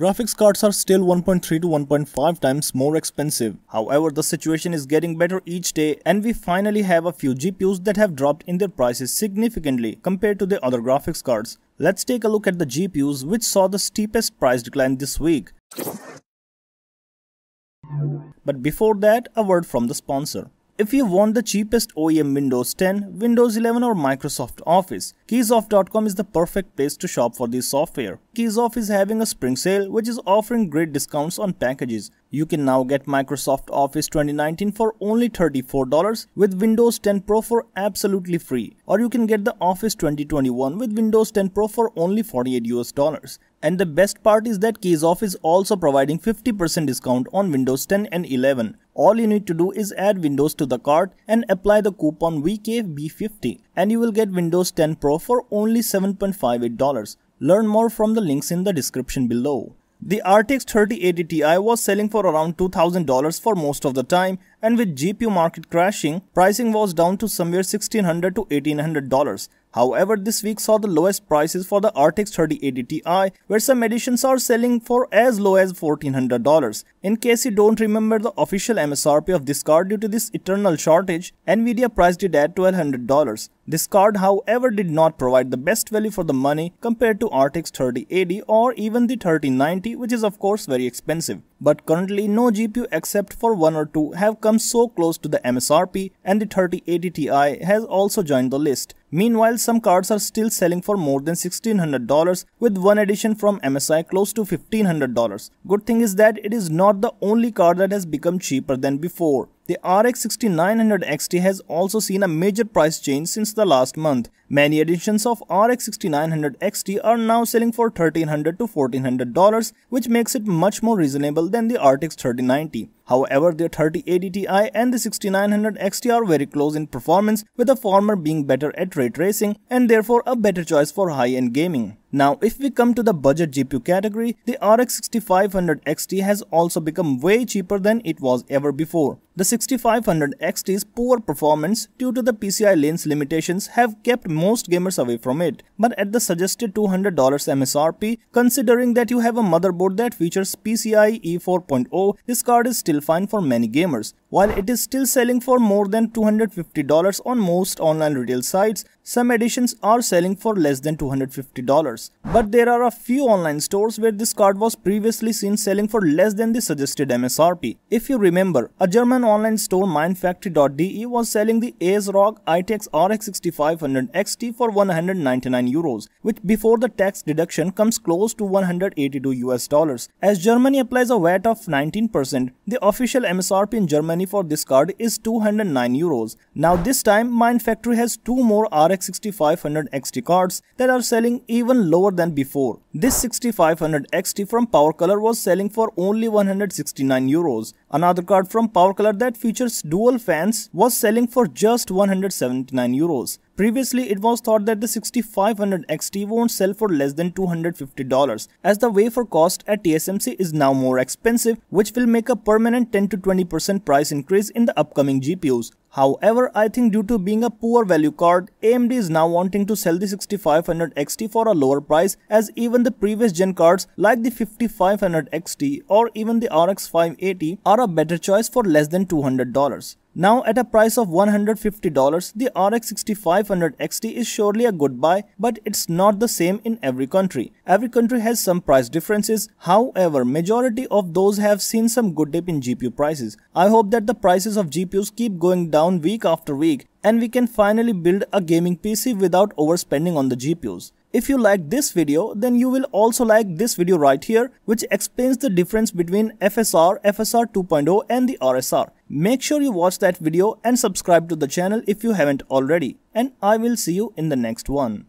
Graphics cards are still 1.3 to 1.5 times more expensive. However, the situation is getting better each day and we finally have a few GPUs that have dropped in their prices significantly compared to the other graphics cards. Let's take a look at the GPUs which saw the steepest price decline this week. But before that, a word from the sponsor. If you want the cheapest OEM Windows 10, Windows 11 or Microsoft Office, Keysoff.com is the perfect place to shop for this software. Keysoff is having a spring sale which is offering great discounts on packages. You can now get Microsoft Office 2019 for only $34 with Windows 10 Pro for absolutely free, or you can get the Office 2021 with Windows 10 Pro for only $48 US. And the best part is that Keysoff is also providing 50% discount on Windows 10 and 11. All you need to do is add Windows to the cart and apply the coupon VKB50 and you will get Windows 10 Pro for only $7.58. Learn more from the links in the description below. The RTX 3080 Ti was selling for around $2,000 for most of the time, and with GPU market crashing, pricing was down to somewhere $1,600 to $1,800. However, this week saw the lowest prices for the RTX 3080 Ti, where some editions are selling for as low as $1,400. In case you don't remember the official MSRP of this card due to this eternal shortage, Nvidia priced it at $1,200. This card, however, did not provide the best value for the money compared to RTX 3080 or even the 3090, which is of course very expensive. But currently, no GPU except for one or two have come so close to the MSRP, and the 3080 Ti has also joined the list. Meanwhile, some cards are still selling for more than $1,600, with one edition from MSI close to $1,500. Good thing is that it is not the only card that has become cheaper than before. The RX 6900 XT has also seen a major price change since the last month. Many editions of RX 6900 XT are now selling for $1,300 to $1,400, which makes it much more reasonable than the RTX 3090. However, the 3080 Ti and the 6900 XT are very close in performance, with the former being better at ray tracing and therefore a better choice for high-end gaming. Now, if we come to the budget GPU category, the RX 6500 XT has also become way cheaper than it was ever before. The 6500 XT's poor performance due to the PCIe lanes limitations have kept most gamers away from it. But at the suggested $200 MSRP, considering that you have a motherboard that features PCIe 4.0, this card is still fine for many gamers. While it is still selling for more than $250 on most online retail sites, some editions are selling for less than $250. But there are a few online stores where this card was previously seen selling for less than the suggested MSRP. If you remember, a German online store Mindfactory.de was selling the ASRock ITX RX 6500 XT for €199, which before the tax deduction comes close to $182 US. As Germany applies a VAT of 19%, the official MSRP in Germany for this card is €209. Now this time, Mindfactory has two more RX 6500 XT cards that are selling even lower than before. This 6500 XT from PowerColor was selling for only €169. Another card from PowerColor that features dual fans was selling for just €179. Previously, it was thought that the 6500 XT won't sell for less than $250, as the wafer cost at TSMC is now more expensive, which will make a permanent 10 to 20% price increase in the upcoming GPUs. However, I think due to being a poor value card, AMD is now wanting to sell the 6500 XT for a lower price, as even the previous gen cards like the 5500 XT or even the RX 580 are a better choice for less than $200. Now at a price of $150, the RX 6500 XT is surely a good buy, but it's not the same in every country. Every country has some price differences. However, majority of those have seen some good dip in GPU prices. I hope that the prices of GPUs keep going down week after week and we can finally build a gaming PC without overspending on the GPUs. If you like this video, then you will also like this video right here, which explains the difference between FSR, FSR 2.0 and the RSR. Make sure you watch that video and subscribe to the channel if you haven't already. And I will see you in the next one.